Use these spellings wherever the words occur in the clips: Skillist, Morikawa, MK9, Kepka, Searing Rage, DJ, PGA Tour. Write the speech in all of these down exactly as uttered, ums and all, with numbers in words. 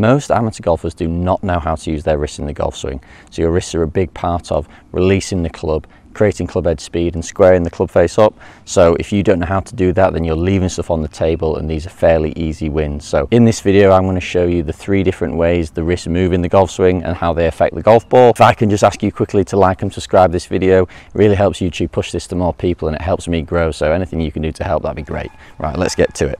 Most amateur golfers do not know how to use their wrists in the golf swing, so your wrists are a big part of releasing the club, creating club edge speed and squaring the club face up. So if you don't know how to do that, then you're leaving stuff on the table, and these are fairly easy wins. So in this video, I'm going to show you the three different ways the wrists move in the golf swing and how they affect the golf ball. If I can just ask you quickly to like and subscribe this video, it really helps YouTube push this to more people and it helps me grow. So anything you can do to help, that'd be great. Right, let's get to it.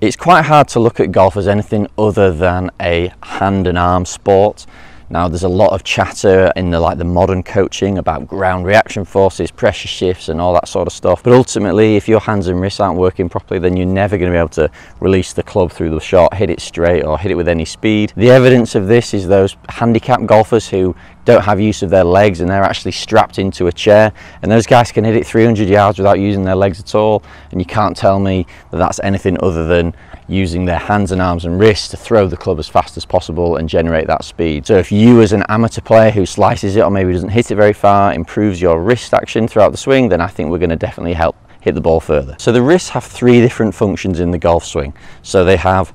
It's quite hard to look at golf as anything other than a hand and arm sport. Now, there's a lot of chatter in the like the modern coaching about ground reaction forces, pressure shifts and all that sort of stuff. But ultimately, if your hands and wrists aren't working properly, then you're never going to be able to release the club through the shot, hit it straight or hit it with any speed. The evidence of this is those handicapped golfers who don't have use of their legs and they're actually strapped into a chair, and those guys can hit it three hundred yards without using their legs at all. And you can't tell me that that's anything other than using their hands and arms and wrists to throw the club as fast as possible and generate that speed. So if you as an amateur player who slices it or maybe doesn't hit it very far improves your wrist action throughout the swing, then I think we're going to definitely help hit the ball further. So the wrists have three different functions in the golf swing. So they have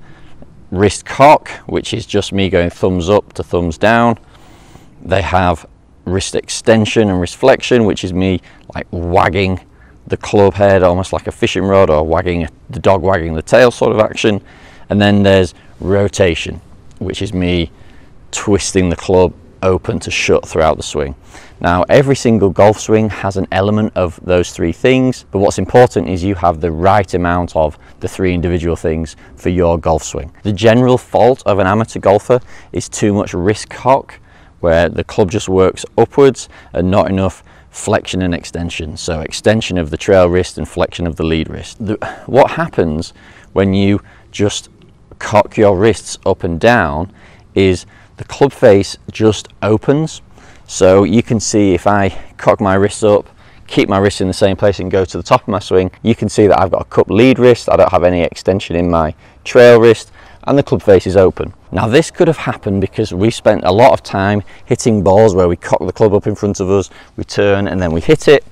wrist cock, which is just me going thumbs up to thumbs down. They have wrist extension and wrist flexion, which is me like wagging the club head almost like a fishing rod, or wagging the dog wagging the tail sort of action. And then there's rotation, which is me twisting the club open to shut throughout the swing. Now, every single golf swing has an element of those three things, but what's important is you have the right amount of the three individual things for your golf swing. The general fault of an amateur golfer is too much wrist cock, where the club just works upwards, and not enough flexion and extension. So extension of the trail wrist and flexion of the lead wrist. The, what happens when you just cock your wrists up and down is the club face just opens. So you can see if I cock my wrists up, keep my wrists in the same place and go to the top of my swing, you can see that I've got a cup lead wrist, I don't have any extension in my trail wrist, and the club face is open. Now, this could have happened because we spent a lot of time hitting balls where we cock the club up in front of us, we turn and then we hit it.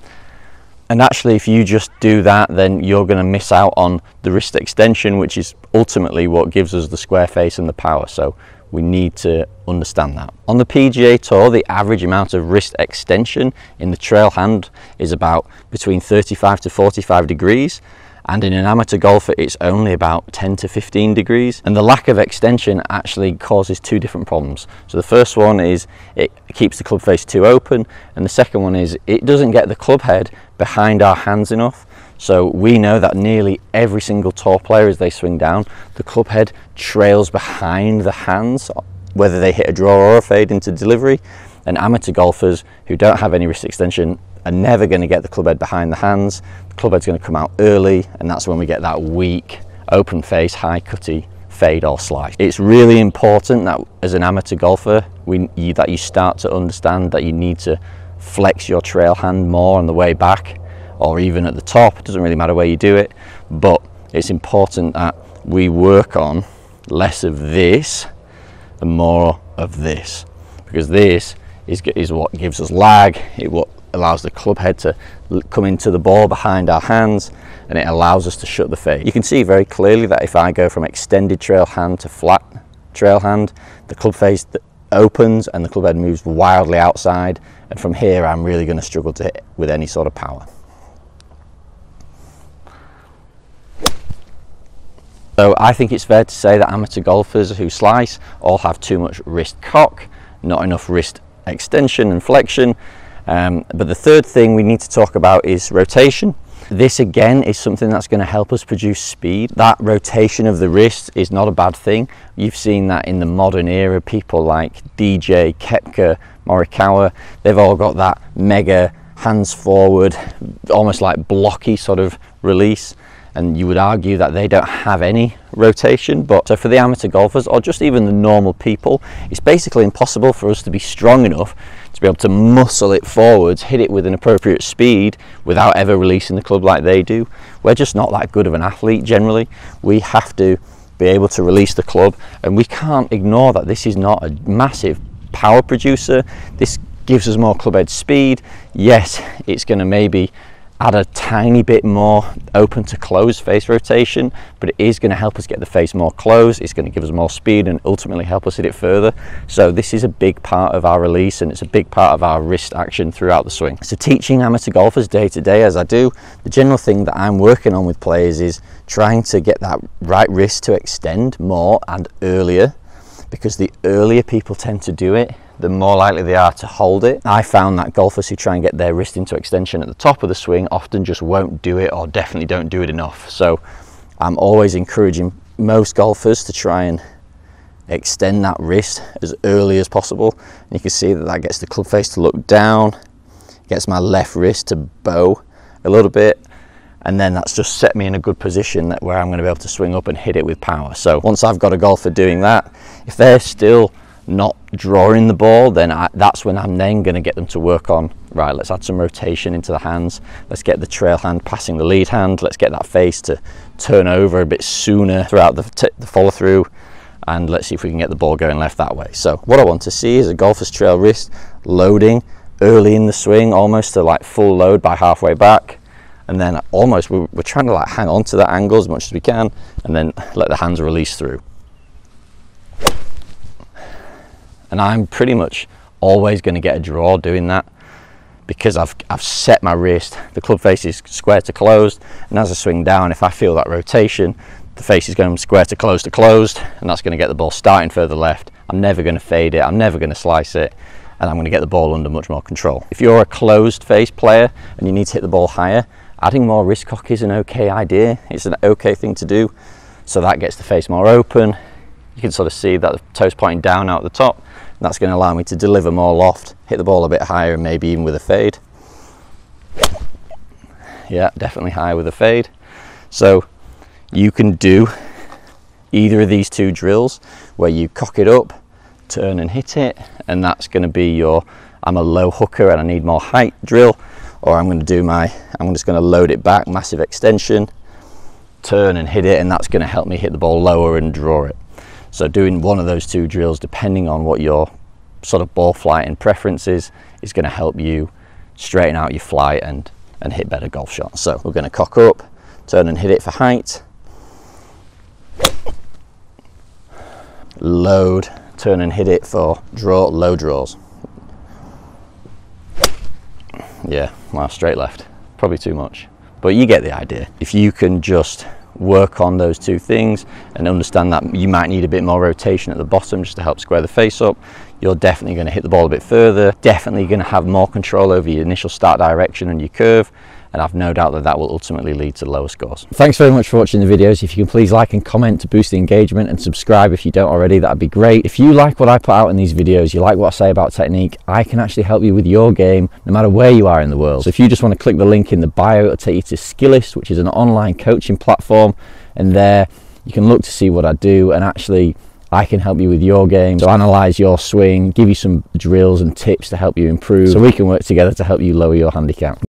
And actually, if you just do that, then you're going to miss out on the wrist extension, which is ultimately what gives us the square face and the power. So we need to understand that. On the P G A Tour, the average amount of wrist extension in the trail hand is about between thirty-five to forty-five degrees. And in an amateur golfer, it's only about ten to fifteen degrees. And the lack of extension actually causes two different problems. So the first one is it keeps the club face too open. And the second one is it doesn't get the club head behind our hands enough. So we know that nearly every single tour player, as they swing down, the club head trails behind the hands, whether they hit a draw or a fade into delivery. And amateur golfers who don't have any wrist extension are never going to get the club head behind the hands. The club head's going to come out early, and that's when we get that weak, open face, high cutty fade or slice. It's really important that as an amateur golfer, we, you, that you start to understand that you need to flex your trail hand more on the way back, or even at the top. It doesn't really matter where you do it, but it's important that we work on less of this and more of this, because this is, is what gives us lag. It what allows the club head to come into the ball behind our hands, and it allows us to shut the fade. You can see very clearly that if I go from extended trail hand to flat trail hand, the club face opens and the club head moves wildly outside, and from here I'm really going to struggle to hit with any sort of power. So I think it's fair to say that amateur golfers who slice all have too much wrist cock, not enough wrist extension and flexion. Um, but the third thing we need to talk about is rotation. This again is something that's going to help us produce speed. That rotation of the wrist is not a bad thing. You've seen that in the modern era, people like D J, Kepka, Morikawa, they've all got that mega hands forward, almost like blocky sort of release. And you would argue that they don't have any rotation. But so for the amateur golfers, or just even the normal people, it's basically impossible for us to be strong enough to be able to muscle it forwards, hit it with an appropriate speed without ever releasing the club like they do. We're just not that good of an athlete generally. We have to be able to release the club, and we can't ignore that this is not a massive power producer. This gives us more club head speed. Yes, it's going to maybe add a tiny bit more open to close face rotation, but it is going to help us get the face more closed. It's going to give us more speed and ultimately help us hit it further. So this is a big part of our release, and it's a big part of our wrist action throughout the swing. So teaching amateur golfers day to day as I do, the general thing that I'm working on with players is trying to get that right wrist to extend more and earlier, because the earlier people tend to do it, the more likely they are to hold it. I found that golfers who try and get their wrist into extension at the top of the swing often just won't do it, or definitely don't do it enough. So I'm always encouraging most golfers to try and extend that wrist as early as possible. And you can see that that gets the club face to look down, gets my left wrist to bow a little bit, and then that's just set me in a good position that where I'm going to be able to swing up and hit it with power. So once I've got a golfer doing that, if they're still not drawing the ball, then I, that's when I'm then going to get them to work on, right, let's add some rotation into the hands, let's get the trail hand passing the lead hand, let's get that face to turn over a bit sooner throughout the, the follow through, and let's see if we can get the ball going left that way. So what I want to see is a golfer's trail wrist loading early in the swing, almost to like full load by halfway back, and then almost we're, we're trying to like hang on to that angle as much as we can, and then let the hands release through. And I'm pretty much always going to get a draw doing that, because I've, I've set my wrist, the club face is square to closed, and as I swing down, if I feel that rotation, the face is going square to closed to closed, and that's going to get the ball starting further left. I'm never going to fade it, I'm never going to slice it, and I'm going to get the ball under much more control. If you're a closed face player and you need to hit the ball higher, adding more wrist cock is an okay idea, it's an okay thing to do. So that gets the face more open, you can sort of see that the toes pointing down out the top. That's going to allow me to deliver more loft, hit the ball a bit higher, and maybe even with a fade. Yeah, definitely high with a fade. So you can do either of these two drills where you cock it up, turn and hit it, and that's going to be your I'm a low hooker and I need more height drill, or I'm going to do my I'm just going to load it back, massive extension, turn and hit it, and that's going to help me hit the ball lower and draw it. So doing one of those two drills, depending on what your sort of ball flight and preference is, is going to help you straighten out your flight and, and hit better golf shots. So we're going to cock up, turn and hit it for height, load, turn and hit it for draw, low draws. Yeah, well, straight left, probably too much, but you get the idea. If you can just work on those two things and understand that you might need a bit more rotation at the bottom just to help square the face up, you're definitely going to hit the ball a bit further, definitely going to have more control over your initial start direction and your curve, and I've no doubt that that will ultimately lead to lower scores. Thanks very much for watching the videos. If you can please like and comment to boost the engagement, and subscribe if you don't already, that'd be great. If you like what I put out in these videos, you like what I say about technique, I can actually help you with your game no matter where you are in the world. So if you just want to click the link in the bio, it'll take you to Skillist, which is an online coaching platform, and there you can look to see what I do, and actually I can help you with your game, so analyze your swing, give you some drills and tips to help you improve, so we can work together to help you lower your handicap.